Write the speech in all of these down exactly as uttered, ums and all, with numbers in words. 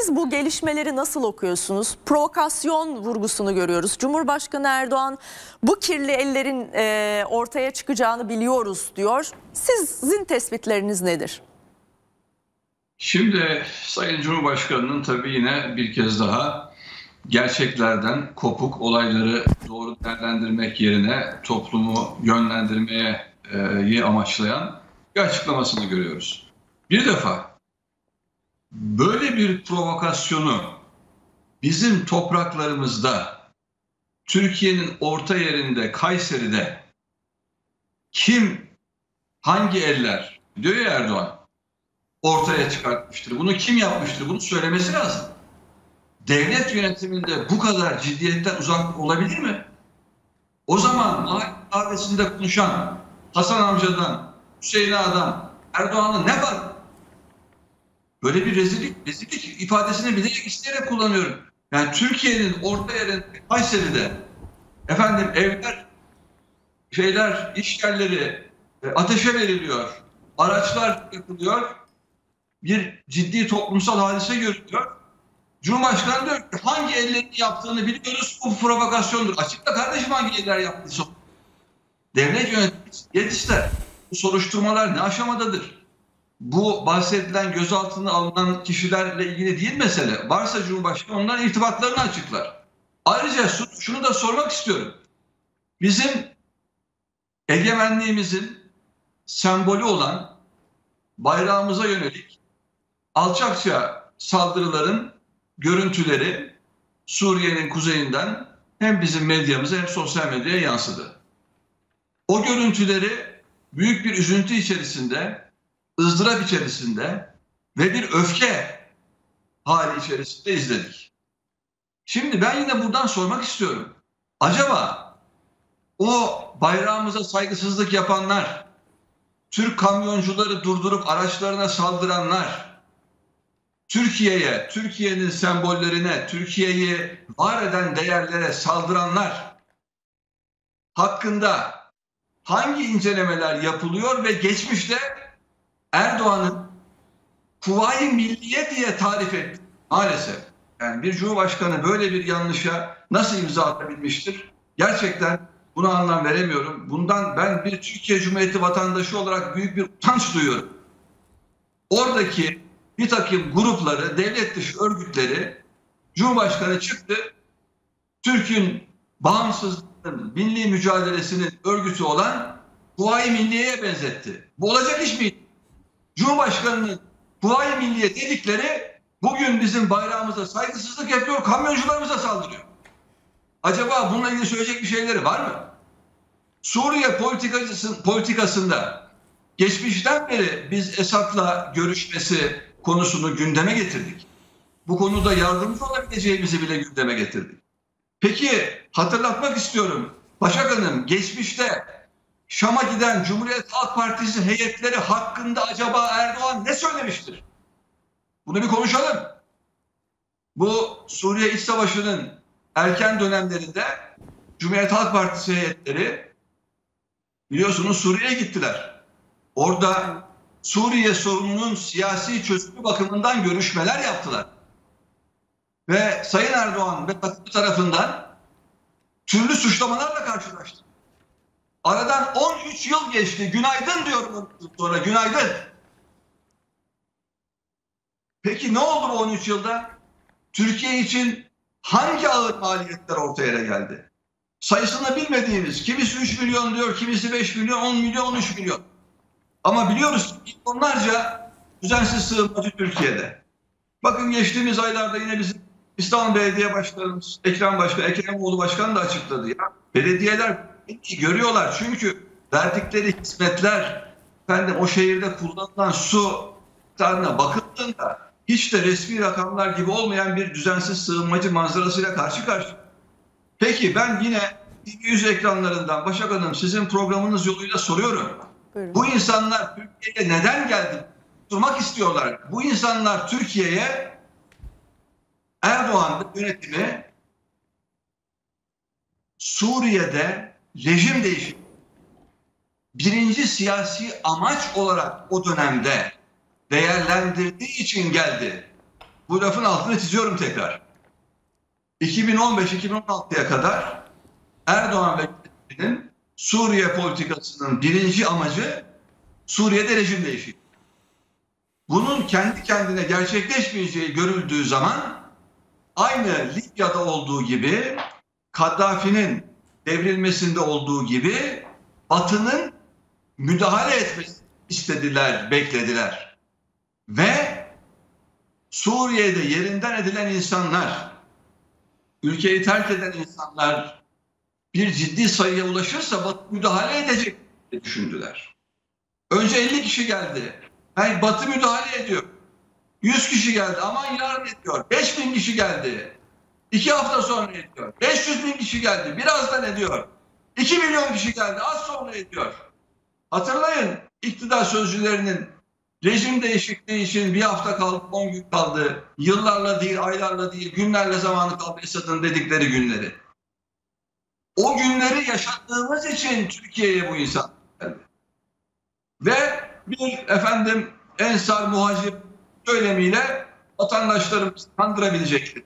Siz bu gelişmeleri nasıl okuyorsunuz? Provokasyon vurgusunu görüyoruz. Cumhurbaşkanı Erdoğan bu kirli ellerin e, ortaya çıkacağını biliyoruz diyor. Sizin tespitleriniz nedir? Şimdi Sayın Cumhurbaşkanı'nın tabii yine bir kez daha gerçeklerden kopuk, olayları doğru değerlendirmek yerine toplumu yönlendirmeye e, amaçlayan bir açıklamasını görüyoruz. Bir defa böyle bir provokasyonu bizim topraklarımızda, Türkiye'nin orta yerinde, Kayseri'de kim, hangi eller, diyor ya Erdoğan, ortaya çıkartmıştır? Bunu kim yapmıştır? Bunu söylemesi lazım. Devlet yönetiminde bu kadar ciddiyetten uzak olabilir mi? O zaman mahalle kahvesinde konuşan Hasan amcadan, Hüseyin adam, Erdoğan'la ne var? Böyle bir rezillik, rezillik ifadesini bilerek, isteyerek kullanıyorum. Yani Türkiye'nin orta yerinde, Kayseri'de efendim evler, şeyler, iş yerleri ateşe veriliyor, araçlar yakılıyor, bir ciddi toplumsal hadise görülüyor. Cumhurbaşkanı diyor ki hangi ellerin yaptığını biliyoruz, bu provokasyondur. Açıkla kardeşim hangi eller yaptıysa. Devlet yöneticisi yetişler. Bu soruşturmalar ne aşamadadır? Bu bahsedilen, gözaltına alınan kişilerle ilgili değil mesele. Varsa Cumhurbaşkanı onların irtibatlarını açıklar. Ayrıca şunu da sormak istiyorum. Bizim egemenliğimizin sembolü olan bayrağımıza yönelik alçakça saldırıların görüntüleri Suriye'nin kuzeyinden hem bizim medyamıza hem sosyal medyaya yansıdı. O görüntüleri büyük bir üzüntü içerisinde, ızdırap içerisinde ve bir öfke hali içerisinde izledik. Şimdi ben yine buradan sormak istiyorum. Acaba o bayrağımıza saygısızlık yapanlar, Türk kamyoncuları durdurup araçlarına saldıranlar, Türkiye'ye, Türkiye'nin sembollerine, Türkiye'yi var eden değerlere saldıranlar hakkında hangi incelemeler yapılıyor ve geçmişte Erdoğan'ın Kuvayi Milliye diye tarif etti maalesef. Yani bir cumhurbaşkanı böyle bir yanlışa nasıl imza atabilmiştir? Gerçekten buna anlam veremiyorum. Bundan ben bir Türkiye Cumhuriyeti vatandaşı olarak büyük bir utanç duyuyorum. Oradaki bir takım grupları, devlet dışı örgütleri, Cumhurbaşkanı çıktı, Türk'ün bağımsızlığının, milli mücadelesinin örgütü olan Kuvayi Milliye'ye benzetti. Bu olacak iş miydi? Cumhurbaşkanı'nın Kuvayi Milliye dedikleri bugün bizim bayrağımıza saygısızlık yapıyor, kamyoncularımıza saldırıyor. Acaba bununla ilgili söyleyecek bir şeyleri var mı? Suriye politikasında geçmişten beri biz Esad'la görüşmesi konusunu gündeme getirdik. Bu konuda yardımcı olabileceğimizi bile gündeme getirdik. Peki hatırlatmak istiyorum. Başak Hanım, geçmişte Şam'a giden Cumhuriyet Halk Partisi heyetleri hakkında acaba Erdoğan ne söylemiştir? Bunu bir konuşalım. Bu Suriye İç Savaşı'nın erken dönemlerinde Cumhuriyet Halk Partisi heyetleri biliyorsunuz Suriye'ye gittiler. Orada Suriye sorununun siyasi çözümü bakımından görüşmeler yaptılar. Ve Sayın Erdoğan ve katılımcı tarafından türlü suçlamalarla karşılaştı. Aradan on üç yıl geçti. Günaydın diyorum sonra. Günaydın. Peki ne oldu bu on üç yılda? Türkiye için hangi ağır maliyetler ortaya geldi? Sayısını bilmediğimiz, kimisi üç milyon diyor, kimisi beş milyon, on milyon, on üç milyon. Ama biliyoruz ki onlarca düzensiz sığınmacı Türkiye'de. Bakın geçtiğimiz aylarda yine bizim İstanbul Belediye Başkanımız Ekrem Başkan, Ekrem oğlu Başkan da açıkladı ya. Belediyeler görüyorlar çünkü verdikleri hizmetler, efendim o şehirde kullanılan su miktarına bakıldığında hiç de resmi rakamlar gibi olmayan bir düzensiz sığınmacı manzarasıyla karşı karşıya. Peki ben yine yüz ekranlarından Başak Hanım sizin programınız yoluyla soruyorum. Buyurun. Bu insanlar Türkiye'ye neden geldi? Durmak istiyorlar. Bu insanlar Türkiye'ye Erdoğan yönetimi Suriye'de rejim değişimi birinci siyasi amaç olarak o dönemde değerlendirdiği için geldi. bu lafın altını çiziyorum tekrar. iki bin on beş iki bin on altıya kadar Erdoğan ve Hükümeti'nin Suriye politikasının birinci amacı Suriye'de rejim değişikliği. Bunun kendi kendine gerçekleşmeyeceği görüldüğü zaman aynı Libya'da olduğu gibi, Kaddafi'nin devrilmesinde olduğu gibi Batı'nın müdahale etmesini istediler, beklediler. Ve Suriye'de yerinden edilen insanlar, ülkeyi terk eden insanlar bir ciddi sayıya ulaşırsa Batı müdahale edecek diye düşündüler. Önce elli kişi geldi. Yani Batı müdahale ediyor. yüz kişi geldi. Aman yardım ediyor. beş bin kişi geldi. iki hafta sonra ediyor. beş yüz bin kişi geldi. Birazdan ediyor. iki milyon kişi geldi. Az sonra ediyor. Hatırlayın, iktidar sözcülerinin rejim değişikliği için bir hafta kaldı, on gün kaldı, yıllarla değil, aylarla değil, günlerle zamanı kaldı Esad'ın dedikleri günleri. O günleri yaşattığımız için Türkiye'ye bu insan geldi. Ve bir efendim ensar muhacir söylemiyle vatandaşlarımızı kandırabilecektir.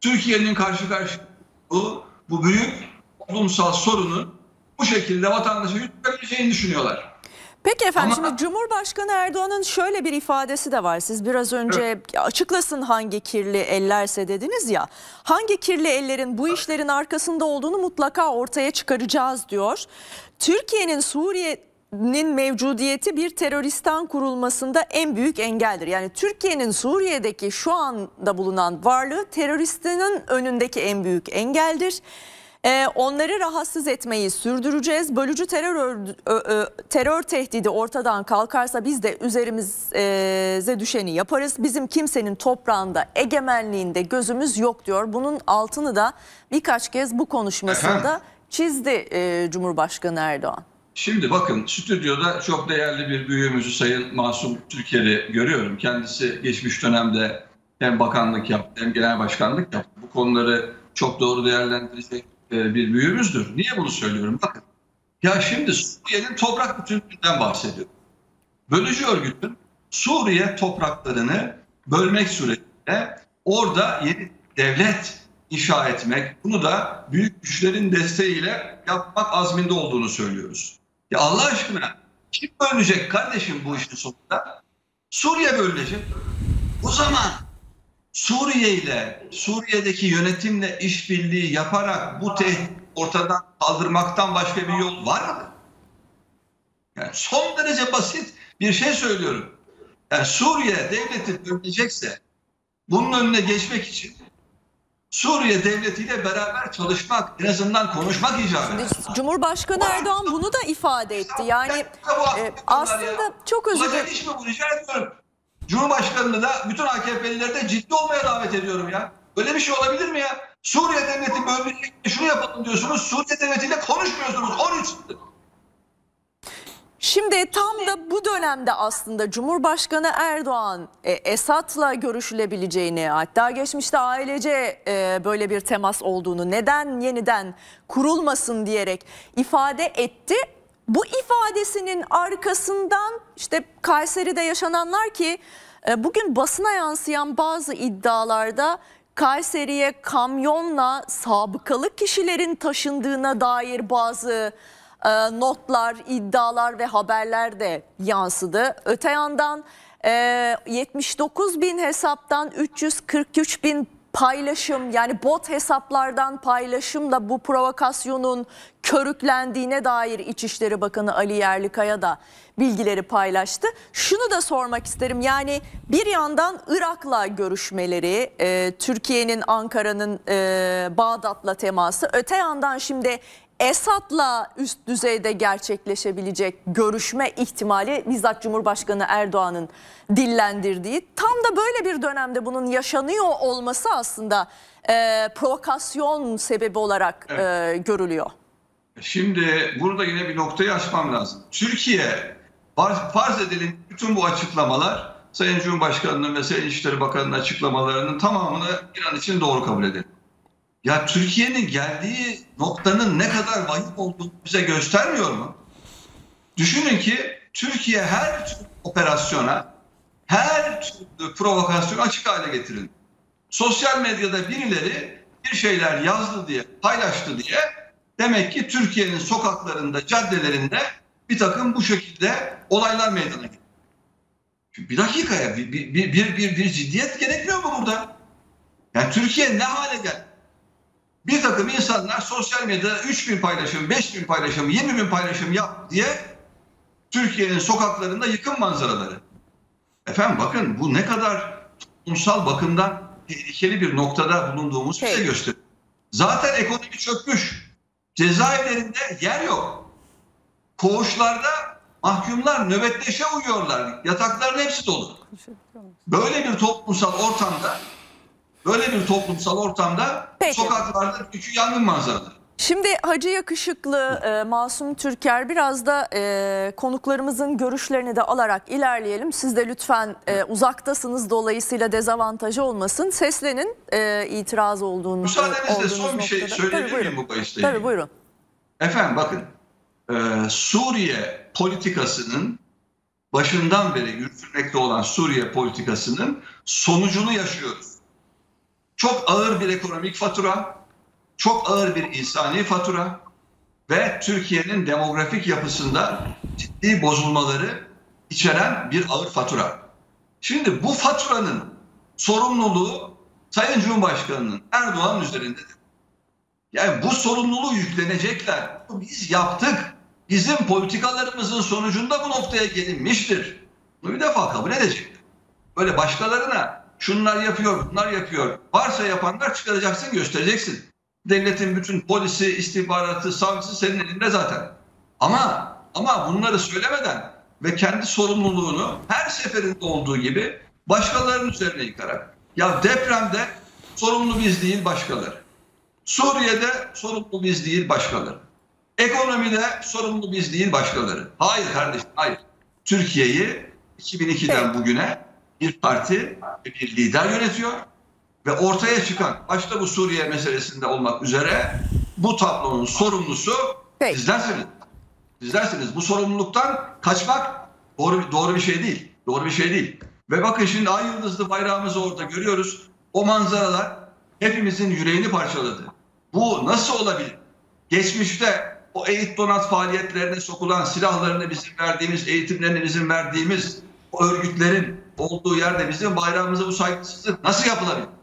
Türkiye'nin karşı karşıya bu, bu büyük toplumsal sorunu bu şekilde vatandaşa yürütebileceğini düşünüyorlar. Peki efendim, ama şimdi Cumhurbaşkanı Erdoğan'ın şöyle bir ifadesi de var. Siz biraz önce evet, açıklasın hangi kirli ellerse dediniz ya. Hangi kirli ellerin bu işlerin arkasında olduğunu mutlaka ortaya çıkaracağız diyor. Türkiye'nin Suriye'nin mevcudiyeti bir teröristten kurulmasında en büyük engeldir. Yani Türkiye'nin Suriye'deki şu anda bulunan varlığı teröristinin önündeki en büyük engeldir. Onları rahatsız etmeyi sürdüreceğiz. Bölücü terör terör tehdidi ortadan kalkarsa biz de üzerimize düşeni yaparız. Bizim kimsenin toprağında, egemenliğinde gözümüz yok diyor. Bunun altını da birkaç kez bu konuşmasında çizdi Cumhurbaşkanı Erdoğan. Şimdi bakın, stüdyoda çok değerli bir büyüğümüzü Sayın Masum Türker'i görüyorum. Kendisi geçmiş dönemde hem bakanlık yaptı hem genel başkanlık yaptı. Bu konuları çok doğru değerlendirecek bir büyüğümüzdür. Niye bunu söylüyorum? Bakın. Ya şimdi Suriye'nin toprak bütünlüğünden bahsediyorum. Bölücü örgütün Suriye topraklarını bölmek suretiyle orada yeni devlet inşa etmek, bunu da büyük güçlerin desteğiyle yapmak azminde olduğunu söylüyoruz. Ya Allah aşkına kim bölünecek kardeşim bu işin sonunda? Suriye bölünecek. O zaman Suriye ile, Suriye'deki yönetimle işbirliği yaparak bu tehdit ortadan kaldırmaktan başka bir yol var mı? Yani son derece basit bir şey söylüyorum. Yani Suriye devleti bölünecekse bunun önüne geçmek için Suriye devletiyle beraber çalışmak, en azından konuşmak icap eder. Cumhurbaşkanı Erdoğan bunu da ifade etti. Yani e, aslında çok özür dilerim. İş mi bu? Rica ediyorum. Cumhurbaşkanını da bütün A K P'lileri de ciddi olmaya davet ediyorum ya. Böyle bir şey olabilir mi ya? Suriye devleti bölünecek, şunu yapalım diyorsunuz. Suriye devletiyle konuşmuyorsunuz. on üç yıldır. Şimdi tam da bu dönemde aslında Cumhurbaşkanı Erdoğan Esad'la görüşülebileceğini, hatta geçmişte ailece böyle bir temas olduğunu, neden yeniden kurulmasın diyerek ifade etti. Bu ifadesinin arkasından işte Kayseri'de yaşananlar ki bugün basına yansıyan bazı iddialarda Kayseri'ye kamyonla sabıkalı kişilerin taşındığına dair bazı notlar, iddialar ve haberler de yansıdı. Öte yandan yetmiş dokuz bin hesaptan üç yüz kırk üç bin paylaşım, yani bot hesaplardan paylaşımla bu provokasyonun körüklendiğine dair İçişleri Bakanı Ali Yerlikaya da bilgileri paylaştı. Şunu da sormak isterim, yani bir yandan Irak'la görüşmeleri, e, Türkiye'nin, Ankara'nın e, Bağdat'la teması, öte yandan şimdi Esad'la üst düzeyde gerçekleşebilecek görüşme ihtimali bizzat Cumhurbaşkanı Erdoğan'ın dillendirdiği, tam da böyle bir dönemde bunun yaşanıyor olması aslında e, provokasyon sebebi olarak evet, e, görülüyor. Şimdi burada yine bir noktayı açmam lazım. Türkiye, farz edelim bütün bu açıklamalar, Sayın Cumhurbaşkanı'nın ve Sayın İçişleri Bakanı'nın açıklamalarının tamamını bir an için doğru kabul edelim. Ya Türkiye'nin geldiği noktanın ne kadar vahim olduğunu bize göstermiyor mu? Düşünün ki Türkiye her operasyona her türlü provokasyon açık hale getirildi. Sosyal medyada birileri bir şeyler yazdı diye, paylaştı diye demek ki Türkiye'nin sokaklarında, caddelerinde bir takım bu şekilde olaylar meydana geliyor. Bir dakikaya bir, bir, bir, bir, bir ciddiyet gerekmiyor mu burada? Yani Türkiye ne hale geldi? Bir takım insanlar sosyal medyada üç bin paylaşım, beş bin paylaşım, yirmi bin paylaşım yap diye Türkiye'nin sokaklarında yıkım manzaraları. Efendim bakın bu ne kadar toplumsal bakımdan tehlikeli bir noktada bulunduğumuz bize gösteriyor. Zaten ekonomi çökmüş. Cezaevlerinde yer yok. Koğuşlarda mahkumlar nöbetleşe uyuyorlar. Yatakların hepsi dolu. Böyle bir toplumsal ortamda Böyle bir toplumsal ortamda Peki. sokaklarda küçük yangın manzaraları. Şimdi Hacı Yakışıklı, e, Masum Türker, biraz da e, konuklarımızın görüşlerini de alarak ilerleyelim. Siz de lütfen e, uzaktasınız, dolayısıyla dezavantajı olmasın. Seslenin e, itiraz olduğunu. Müsaadenizle son bir şey söyleyebilir miyim bu bahiste? Tabii buyurun. Efendim bakın, e, Suriye politikasının başından beri yürütülmekte olan Suriye politikasının sonucunu yaşıyoruz. Çok ağır bir ekonomik fatura, çok ağır bir insani fatura ve Türkiye'nin demografik yapısında ciddi bozulmaları içeren bir ağır fatura. Şimdi bu faturanın sorumluluğu Sayın Cumhurbaşkanı'nın, Erdoğan'ın üzerindedir. Yani bu sorumluluğu yüklenecekler. Biz yaptık. Bizim politikalarımızın sonucunda bu noktaya gelinmiştir. Bunu bir defa kabul edecekler. Böyle başkalarına şunlar yapıyor, bunlar yapıyor. Varsa yapanlar çıkaracaksın, göstereceksin. Devletin bütün polisi, istihbaratı, savcısı senin elinde zaten. Ama ama bunları söylemeden ve kendi sorumluluğunu her seferinde olduğu gibi başkalarının üzerine yıkarak. Ya depremde sorumlu biz değil başkaları. Suriye'de sorumlu biz değil başkaları. Ekonomide sorumlu biz değil başkaları. Hayır kardeşim, hayır. Türkiye'yi iki bin ikiden bugüne bir parti, bir lider yönetiyor ve ortaya çıkan, başta bu Suriye meselesinde olmak üzere, bu tablonun sorumlusu sizlersiniz. Sizlersiniz. Bu sorumluluktan kaçmak doğru, doğru bir şey değil. Doğru bir şey değil. Ve bakın şimdi ay yıldızlı bayrağımızı orada görüyoruz. O manzaralar hepimizin yüreğini parçaladı. Bu nasıl olabilir? Geçmişte o eğit donat faaliyetlerine sokulan, silahlarını bizim verdiğimiz, eğitimlerini bizim verdiğimiz o örgütlerin olduğu yerde bizim bayrağımıza bu saygısızlık nasıl yapılabilir?